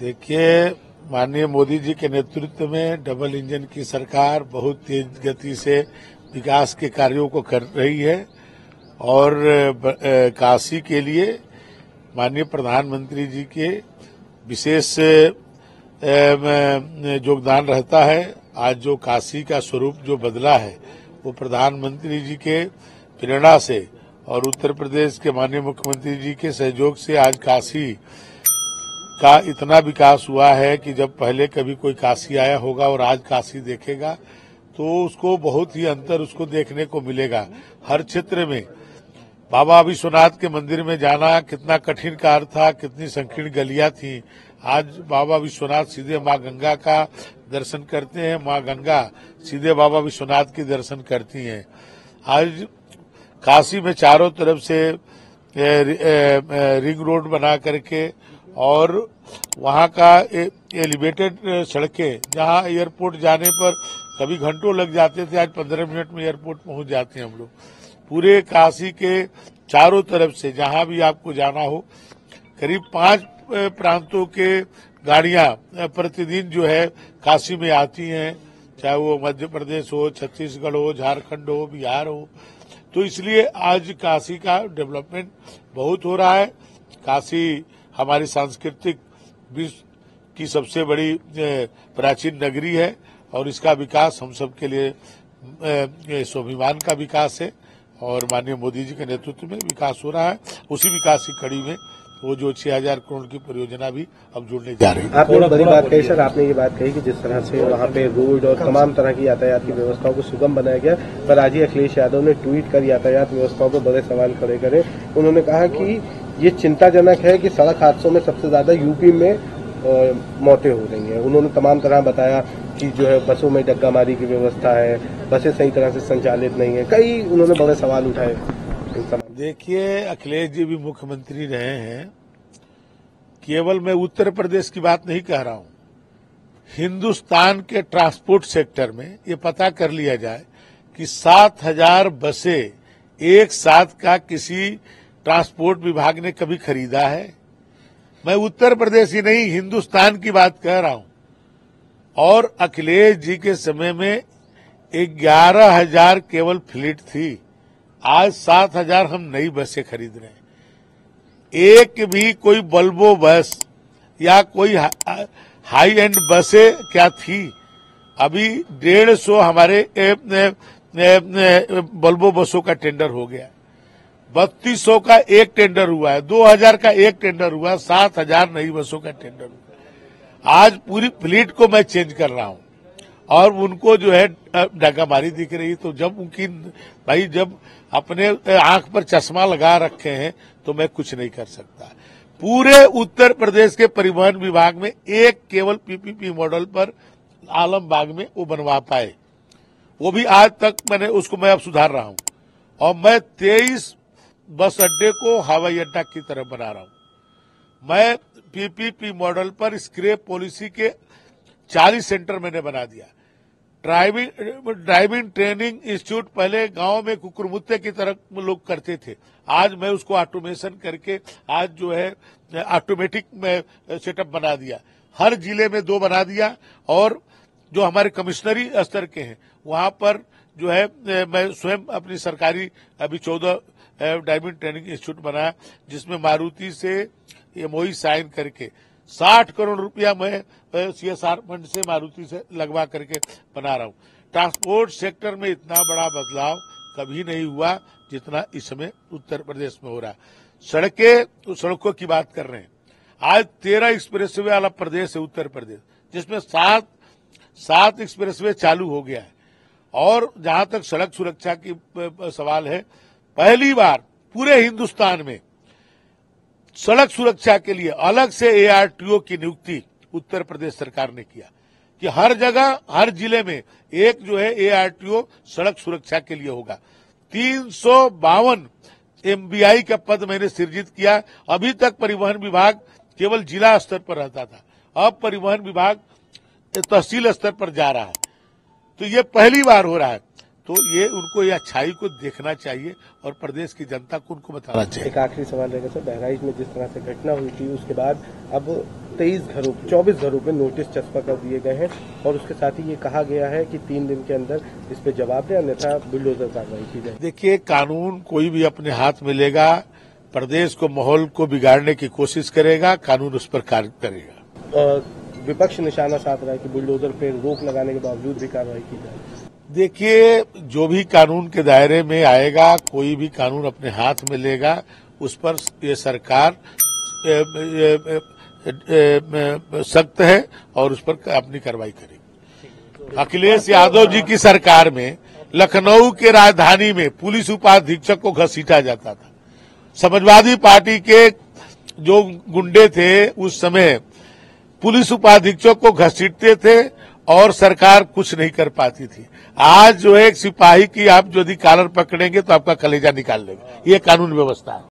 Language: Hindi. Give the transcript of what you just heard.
देखिए, माननीय मोदी जी के नेतृत्व में डबल इंजन की सरकार बहुत तेज गति से विकास के कार्यों को कर रही है और काशी के लिए माननीय प्रधानमंत्री जी के विशेष योगदान रहता है। आज जो काशी का स्वरूप जो बदला है वो प्रधानमंत्री जी के प्रेरणा से और उत्तर प्रदेश के माननीय मुख्यमंत्री जी के सहयोग से आज काशी का इतना विकास हुआ है कि जब पहले कभी कोई काशी आया होगा और आज काशी देखेगा तो उसको बहुत ही अंतर उसको देखने को मिलेगा। हर क्षेत्र में बाबा विश्वनाथ के मंदिर में जाना कितना कठिन कार्य था, कितनी संकीर्ण गलियां थीं, आज बाबा विश्वनाथ सीधे माँ गंगा का दर्शन करते हैं, माँ गंगा सीधे बाबा विश्वनाथ के दर्शन करती हैं। आज काशी में चारों तरफ से रिंग रोड बना करके और वहां का एलिवेटेड सड़कें, जहां एयरपोर्ट जाने पर कभी घंटों लग जाते थे, आज 15 मिनट में एयरपोर्ट पहुंच जाते हैं हम लोग। पूरे काशी के चारों तरफ से जहां भी आपको जाना हो, करीब 5 प्रांतों के गाड़ियां प्रतिदिन जो है काशी में आती हैं, चाहे वो मध्य प्रदेश हो, छत्तीसगढ़ हो, झारखंड हो, बिहार हो। तो इसलिए आज काशी का डेवलपमेंट बहुत हो रहा है। काशी हमारी सांस्कृतिक विश्व की सबसे बड़ी प्राचीन नगरी है और इसका विकास हम सब के लिए स्वाभिमान का विकास है और माननीय मोदी जी के नेतृत्व में विकास हो रहा है। उसी विकास की कड़ी में वो जो 6000 करोड़ की परियोजना भी अब जुड़ने जा रही है। आपने बड़ी बात कही सर, आपने ये बात कही कि जिस तरह से वहाँ पे रोड और तमाम तरह की यातायात की व्यवस्थाओं को सुगम बनाया गया, पर आज ही अखिलेश यादव ने ट्वीट कर यातायात व्यवस्थाओं पर बड़े सवाल खड़े करे। उन्होंने कहा कि ये चिंताजनक है कि सड़क हादसों में सबसे ज्यादा यूपी में मौतें हो रही हैं। उन्होंने तमाम तरह बताया कि जो है बसों में डग्गामारी की व्यवस्था है, बसें सही तरह से संचालित नहीं है, कई उन्होंने बड़े सवाल उठाए। देखिए, अखिलेश जी भी मुख्यमंत्री रहे हैं, केवल मैं उत्तर प्रदेश की बात नहीं कह रहा हूं, हिंदुस्तान के ट्रांसपोर्ट सेक्टर में ये पता कर लिया जाए कि 7000 बसें एक साथ का किसी ट्रांसपोर्ट विभाग ने कभी खरीदा है। मैं उत्तर प्रदेश ही नहीं, हिंदुस्तान की बात कह रहा हूं। और अखिलेश जी के समय में 11000 केवल फ्लीट थी, आज 7000 हम नई बसें खरीद रहे हैं। एक भी कोई बल्बो बस या कोई हाई एंड बसें क्या थी? अभी 150 हमारे बल्बो बसों का टेंडर हो गया, 3200 का एक टेंडर हुआ है, 2000 का एक टेंडर हुआ है, 7000 नई बसों का टेंडर हुआ। आज पूरी फ्लीट को मैं चेंज कर रहा हूं और उनको जो है डगामारी दिख रही। तो जब उनकी भाई जब अपने आंख पर चश्मा लगा रखे हैं तो मैं कुछ नहीं कर सकता। पूरे उत्तर प्रदेश के परिवहन विभाग में एक केवल पीपीपी मॉडल पर आलमबाग में वो बनवा पाए, वो भी आज तक उसको मैं अब सुधार रहा हूं और मैं 23 बस अड्डे को हवाई अड्डा की तरह बना रहा हूं। मैं पीपीपी मॉडल पर स्क्रैप पॉलिसी के 40 सेंटर मैंने बना दिया। ड्राइविंग ट्रेनिंग इंस्टीट्यूट पहले गांव में कुकुरमुत्ते की तरह लोग करते थे, आज मैं उसको ऑटोमेशन करके आज जो है ऑटोमेटिक में सेटअप बना दिया। हर जिले में 2 बना दिया और जो हमारे कमिश्नरी स्तर के हैं वहां पर जो है मैं स्वयं अपनी सरकारी अभी 14 डायमंड ट्रेनिंग इंस्टीट्यूट बनाया, जिसमें मारुति से एमओई साइन करके 60 करोड़ रुपया मैं CSR फंड से मारुति से लगवा करके बना रहा हूँ। ट्रांसपोर्ट सेक्टर में इतना बड़ा बदलाव कभी नहीं हुआ जितना इस समय उत्तर प्रदेश में हो रहा है। सड़कों की बात कर रहे हैं, आज 13 एक्सप्रेसवे वाला प्रदेश है उत्तर प्रदेश, जिसमें 7 एक्सप्रेसवे चालू हो गया है। और जहां तक सड़क सुरक्षा की सवाल है, पहली बार पूरे हिंदुस्तान में सड़क सुरक्षा के लिए अलग से ARTO की नियुक्ति उत्तर प्रदेश सरकार ने किया कि हर जगह हर जिले में एक जो है ARTO सड़क सुरक्षा के लिए होगा। 352 MBI का पद मैंने सृजित किया। अभी तक परिवहन विभाग केवल जिला स्तर पर रहता था, अब परिवहन विभाग तहसील स्तर पर जा रहा है। तो ये पहली बार हो रहा है। तो ये उनको ये अच्छाई को देखना चाहिए और प्रदेश की जनता को उनको बताना चाहिए। एक आखिरी सवाल रहेगा सर, बहराइच में जिस तरह से घटना हुई थी उसके बाद अब 24 घरों में नोटिस चस्पा कर दिए गए हैं और उसके साथ ही ये कहा गया है कि 3 दिन के अंदर इस पे जवाब दें अन्यथा बुलडोजर कार्रवाई की जाए। देखिए, कानून कोई भी अपने हाथ में लेगा, प्रदेश को माहौल को बिगाड़ने की कोशिश करेगा, कानून उस पर कार्य करेगा। विपक्ष निशाना साध रहा है कि बुलडोजर पे रोक लगाने के बावजूद भी कार्रवाई की जाए। देखिए, जो भी कानून के दायरे में आएगा, कोई भी कानून अपने हाथ में लेगा, उस पर ये सरकार सख्त है और उस पर अपनी कार्रवाई करेगी। अखिलेश यादव जी की सरकार में लखनऊ के राजधानी में पुलिस उपाधीक्षक को घसीटा जाता था। समाजवादी पार्टी के जो गुंडे थे उस समय पुलिस उपाधीक्षक को घसीटते थे और सरकार कुछ नहीं कर पाती थी। आज जो है एक सिपाही की आप यदि कॉलर पकड़ेंगे तो आपका कलेजा निकाल लेगा। ये कानून व्यवस्था है।